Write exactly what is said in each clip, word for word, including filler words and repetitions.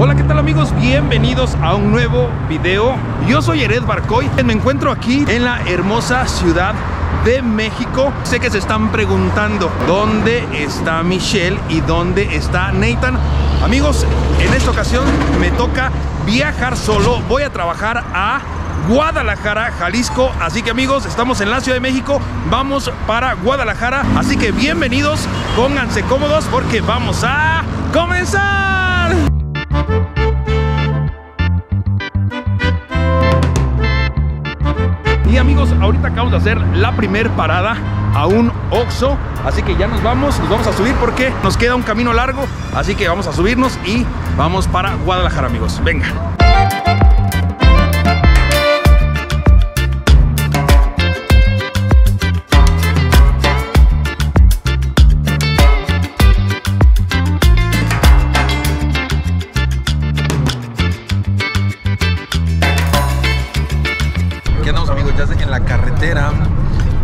Hola, ¿qué tal amigos? Bienvenidos a un nuevo video. Yo soy Ered Varcoy. Me encuentro aquí en la hermosa ciudad de México. Sé que se están preguntando dónde está Michelle y dónde está Nathan. Amigos, en esta ocasión me toca viajar solo. Voy a trabajar a Guadalajara, Jalisco. Así que amigos, estamos en la Ciudad de México, vamos para Guadalajara. Así que bienvenidos, pónganse cómodos porque vamos a comenzar. Y amigos, ahorita acabamos de hacer la primer parada a un Oxxo, así que ya nos vamos, nos vamos a subir porque nos queda un camino largo, así que vamos a subirnos y vamos para Guadalajara amigos, venga.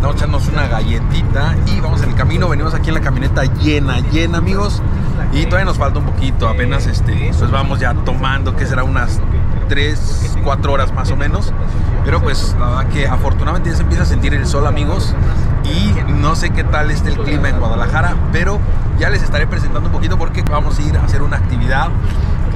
Vamos a echarnos una galletita y vamos en el camino. Venimos aquí en la camioneta llena, llena amigos, y todavía nos falta un poquito, apenas este, pues vamos ya tomando, que será unas tres, cuatro horas más o menos, pero pues la verdad que afortunadamente ya se empieza a sentir el sol amigos, y no sé qué tal esté el clima en Guadalajara, pero ya les estaré presentando un poquito porque vamos a ir a hacer una actividad.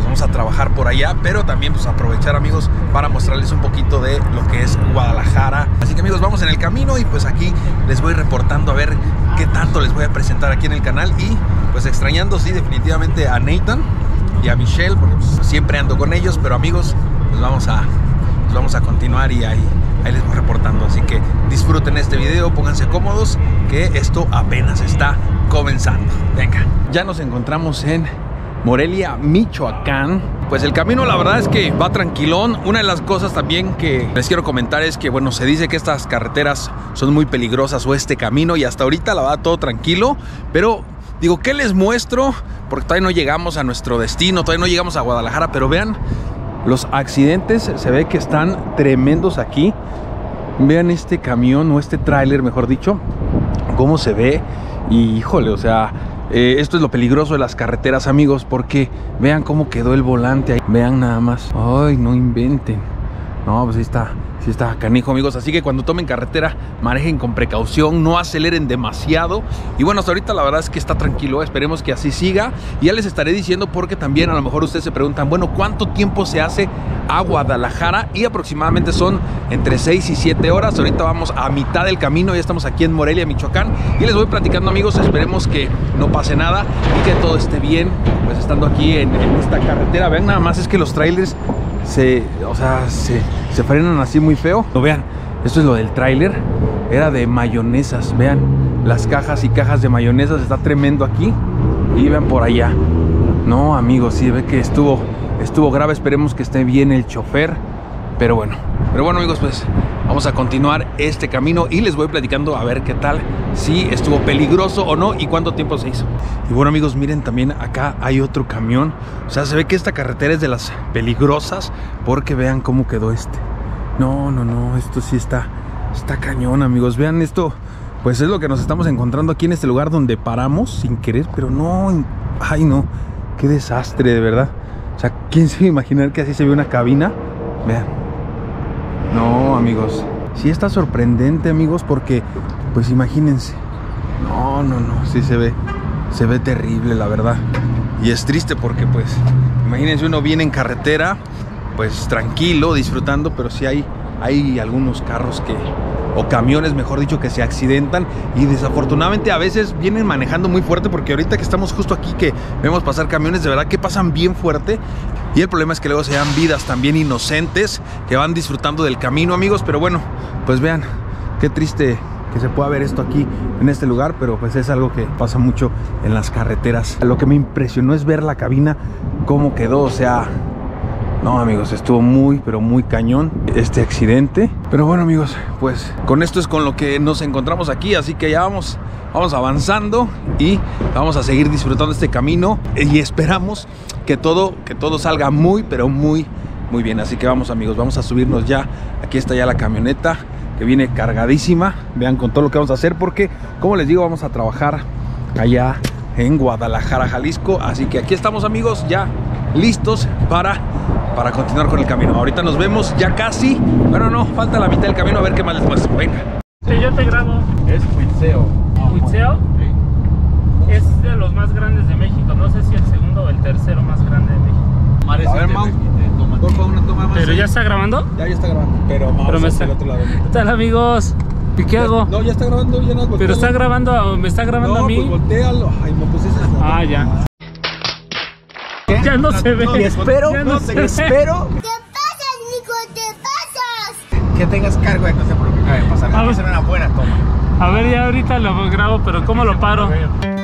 Vamos a trabajar por allá, pero también pues aprovechar amigos para mostrarles un poquito de lo que es Guadalajara. Así que amigos, vamos en el camino y pues aquí les voy reportando a ver qué tanto les voy a presentar aquí en el canal. Y pues extrañando, sí, definitivamente a Nathan y a Michelle, porque pues siempre ando con ellos, pero amigos, pues vamos a, pues vamos a continuar y ahí, ahí les voy reportando. Así que disfruten este video, pónganse cómodos, que esto apenas está comenzando. Venga. Ya nos encontramos en Morelia, Michoacán. Pues el camino la verdad es que va tranquilón. Una de las cosas también que les quiero comentar es que, bueno, se dice que estas carreteras son muy peligrosas, o este camino, y hasta ahorita la va todo tranquilo, pero digo, ¿qué les muestro? Porque todavía no llegamos a nuestro destino, todavía no llegamos a Guadalajara, pero vean, los accidentes se ve que están tremendos aquí. Vean este camión, o este tráiler mejor dicho, cómo se ve, y híjole, o sea, Eh, esto es lo peligroso de las carreteras amigos, porque vean cómo quedó el volante ahí. Vean nada más. Ay, no inventen. No, pues ahí está, sí está canijo amigos. Así que cuando tomen carretera, manejen con precaución, no aceleren demasiado. Y bueno, hasta ahorita la verdad es que está tranquilo, esperemos que así siga. Y ya les estaré diciendo, porque también a lo mejor ustedes se preguntan, bueno, ¿cuánto tiempo se hace a Guadalajara? Y aproximadamente son entre seis y siete horas. Ahorita vamos a mitad del camino, ya estamos aquí en Morelia, Michoacán, y les voy platicando amigos. Esperemos que no pase nada y que todo esté bien, pues estando aquí en, en esta carretera. Vean nada más, es que los trailers se, o sea, se, se frenan así muy feo. No, vean, esto es lo del tráiler, era de mayonesas. Vean, las cajas y cajas de mayonesas, está tremendo aquí. Y vean por allá. No, amigos, sí, ve que estuvo, estuvo grave. Esperemos que esté bien el chofer. Pero bueno, pero bueno amigos, pues vamos a continuar este camino y les voy platicando a ver qué tal, si estuvo peligroso o no y cuánto tiempo se hizo. Y bueno amigos, miren también acá hay otro camión. O sea, se ve que esta carretera es de las peligrosas, porque vean cómo quedó este. No, no, no, esto sí está, está cañón amigos. Vean esto, pues es lo que nos estamos encontrando aquí en este lugar donde paramos sin querer, pero no, ay no, qué desastre de verdad. O sea, ¿quién se iba a imaginar que así se ve una cabina? Vean. No, amigos, sí está sorprendente, amigos, porque, pues imagínense. No, no, no, sí se ve, se ve terrible, la verdad. Y es triste porque, pues, imagínense, uno viene en carretera, pues, tranquilo, disfrutando, pero sí hay, hay algunos carros que, o camiones, mejor dicho, que se accidentan. Y desafortunadamente a veces vienen manejando muy fuerte, porque ahorita que estamos justo aquí, que vemos pasar camiones, de verdad, que pasan bien fuerte. Y el problema es que luego se dan vidas también inocentes que van disfrutando del camino, amigos. Pero bueno, pues vean, qué triste que se pueda ver esto aquí en este lugar, pero pues es algo que pasa mucho en las carreteras. Lo que me impresionó es ver la cabina, cómo quedó, o sea... No, amigos, estuvo muy, pero muy cañón este accidente. Pero bueno, amigos, pues con esto es con lo que nos encontramos aquí. Así que ya vamos, vamos avanzando y vamos a seguir disfrutando este camino. Y esperamos que todo, que todo salga muy, pero muy, muy bien. Así que vamos, amigos, vamos a subirnos ya. Aquí está ya la camioneta que viene cargadísima. Vean con todo lo que vamos a hacer porque, como les digo, vamos a trabajar allá en Guadalajara, Jalisco. Así que aquí estamos, amigos, ya listos para, para continuar con el camino. Ahorita nos vemos ya casi, pero no, falta la mitad del camino, a ver qué más les muestro. Venga. Sí, yo te grabo. Es Cuitzeo. ¿Cuitzeo? Sí. Es de los más grandes de México, no sé si el segundo o el tercero más grande de México. Parece a ver, Mau, toma una toma más. ¿Pero ya está grabando? Ya, ya está grabando, pero Mau pero me está... el otro lado. ¿Qué tal, amigos? ¿Y qué hago? No, ya está grabando, ya no voltea. Pero está grabando, a, me está grabando no, a mí. No, pues voltealo. Ay, me pusiste esta. Ah, ya. ¿Qué? Ya no, no se ve. No, espero, ya no te espero. ¿Qué pasas, Nico? ¿Te pasas? Que tengas cargo de no sé por qué cabe pasar. Vamos a hacer una buena toma. A ver, ya ahorita lo grabo, pero ¿cómo lo paro? Bueno,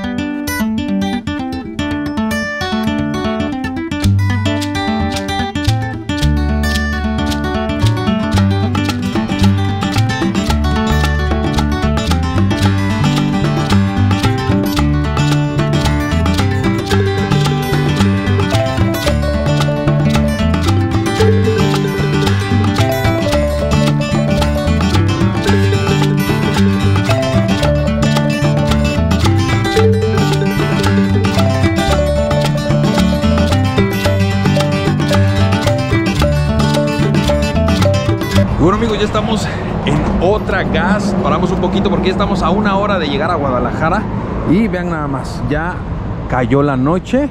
amigos, ya estamos en otra gas, paramos un poquito porque ya estamos a una hora de llegar a Guadalajara y vean nada más, ya cayó la noche,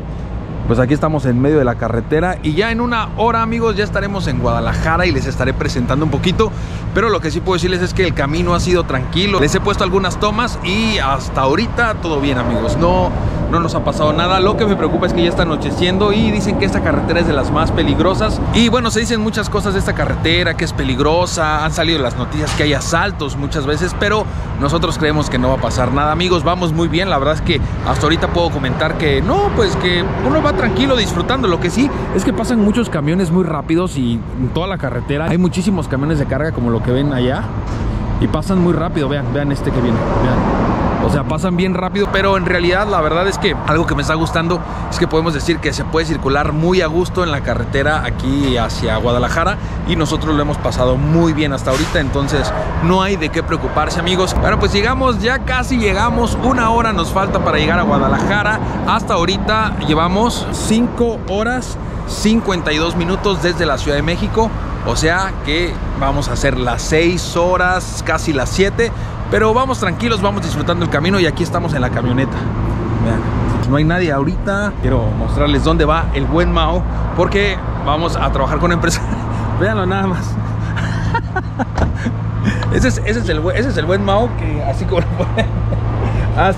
pues aquí estamos en medio de la carretera y ya en una hora, amigos, ya estaremos en Guadalajara y les estaré presentando un poquito, pero lo que sí puedo decirles es que el camino ha sido tranquilo, les he puesto algunas tomas y hasta ahorita todo bien, amigos, no... no nos ha pasado nada. Lo que me preocupa es que ya está anocheciendo y dicen que esta carretera es de las más peligrosas. Y bueno, se dicen muchas cosas de esta carretera, que es peligrosa. Han salido las noticias que hay asaltos muchas veces, pero nosotros creemos que no va a pasar nada, amigos. Vamos muy bien. La verdad es que hasta ahorita puedo comentar que no, pues que uno va tranquilo disfrutando. Lo que sí es que pasan muchos camiones muy rápidos y en toda la carretera hay muchísimos camiones de carga como lo que ven allá y pasan muy rápido. Vean, vean este que viene, vean. O sea, pasan bien rápido, pero en realidad la verdad es que algo que me está gustando es que podemos decir que se puede circular muy a gusto en la carretera aquí hacia Guadalajara y nosotros lo hemos pasado muy bien hasta ahorita, entonces no hay de qué preocuparse, amigos. Bueno, pues llegamos, ya casi llegamos, una hora nos falta para llegar a Guadalajara. Hasta ahorita llevamos cinco horas cincuenta y dos minutos desde la Ciudad de México, o sea que vamos a hacer las seis horas, casi las siete. Pero vamos tranquilos, vamos disfrutando el camino y aquí estamos en la camioneta. Vean, no hay nadie ahorita. Quiero mostrarles dónde va el buen Mao porque vamos a trabajar con empresa. Véanlo nada más. Ese es, ese es, el, ese es el buen Mao que así como lo ponen. Haz,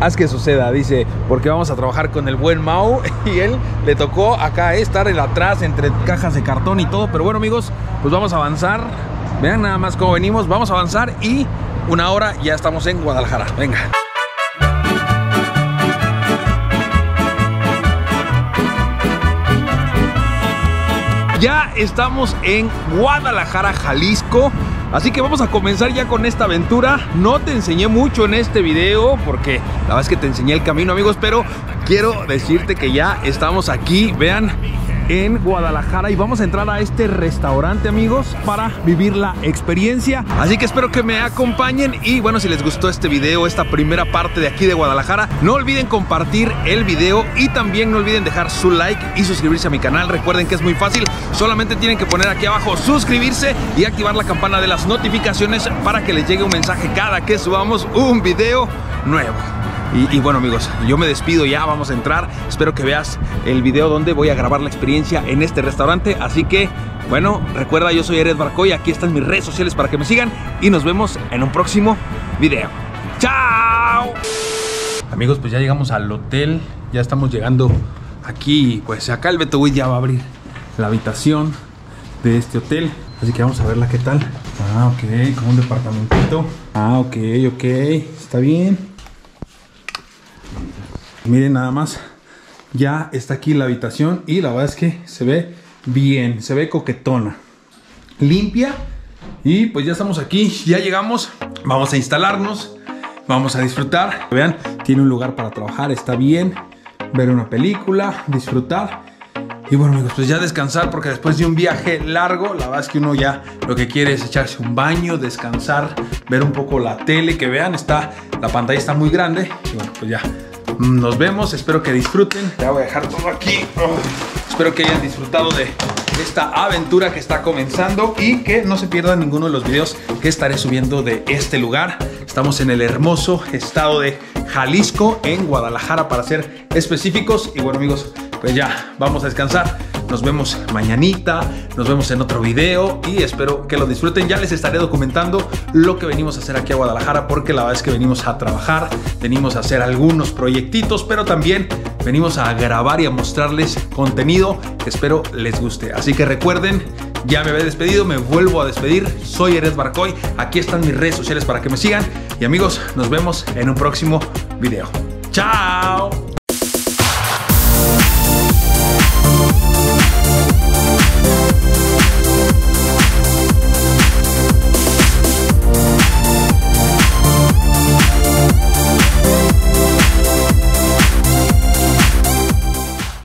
haz que suceda, dice, porque vamos a trabajar con el buen Mao y él le tocó acá estar el atrás entre cajas de cartón y todo. Pero bueno, amigos, pues vamos a avanzar. Vean nada más cómo venimos, vamos a avanzar y... una hora ya estamos en Guadalajara. Venga. Ya estamos en Guadalajara, Jalisco. Así que vamos a comenzar ya con esta aventura. No te enseñé mucho en este video porque la verdad es que te enseñé el camino, amigos. Pero quiero decirte que ya estamos aquí. Vean. En Guadalajara y vamos a entrar a este restaurante, amigos, para vivir la experiencia, así que espero que me acompañen y bueno, si les gustó este video, esta primera parte de aquí de Guadalajara, no olviden compartir el video y también no olviden dejar su like y suscribirse a mi canal. Recuerden que es muy fácil, solamente tienen que poner aquí abajo suscribirse y activar la campana de las notificaciones para que les llegue un mensaje cada que subamos un video nuevo. Y, y bueno, amigos, yo me despido ya, vamos a entrar. Espero que veas el video donde voy a grabar la experiencia en este restaurante. Así que, bueno, recuerda, yo soy Ered Varcoy. Aquí están mis redes sociales para que me sigan. Y nos vemos en un próximo video. ¡Chao! Amigos, pues ya llegamos al hotel. Ya estamos llegando aquí. Pues acá el Beto ya va a abrir la habitación de este hotel. Así que vamos a verla qué tal. Ah, ok, como un departamentito. Ah, ok, ok, está bien. Miren nada más, ya está aquí la habitación y la verdad es que se ve bien, se ve coquetona, limpia y pues ya estamos aquí, ya llegamos, vamos a instalarnos, vamos a disfrutar. Vean, tiene un lugar para trabajar, está bien, ver una película, disfrutar y bueno, amigos, pues ya descansar porque después de un viaje largo, la verdad es que uno ya lo que quiere es echarse un baño, descansar, ver un poco la tele, que vean, está, la pantalla está muy grande y bueno, pues ya. Nos vemos, espero que disfruten. Ya voy a dejar todo aquí. Oh. Espero que hayan disfrutado de esta aventura que está comenzando y que no se pierdan ninguno de los videos que estaré subiendo de este lugar. Estamos en el hermoso estado de Jalisco, en Guadalajara para ser específicos. Y bueno, amigos, pues ya vamos a descansar. Nos vemos mañanita, nos vemos en otro video y espero que lo disfruten. Ya les estaré documentando lo que venimos a hacer aquí a Guadalajara, porque la verdad es que venimos a trabajar, venimos a hacer algunos proyectitos, pero también venimos a grabar y a mostrarles contenido que espero les guste. Así que recuerden, ya me había despedido, me vuelvo a despedir. Soy Ered Varcoy, aquí están mis redes sociales para que me sigan. Y amigos, nos vemos en un próximo video. ¡Chao!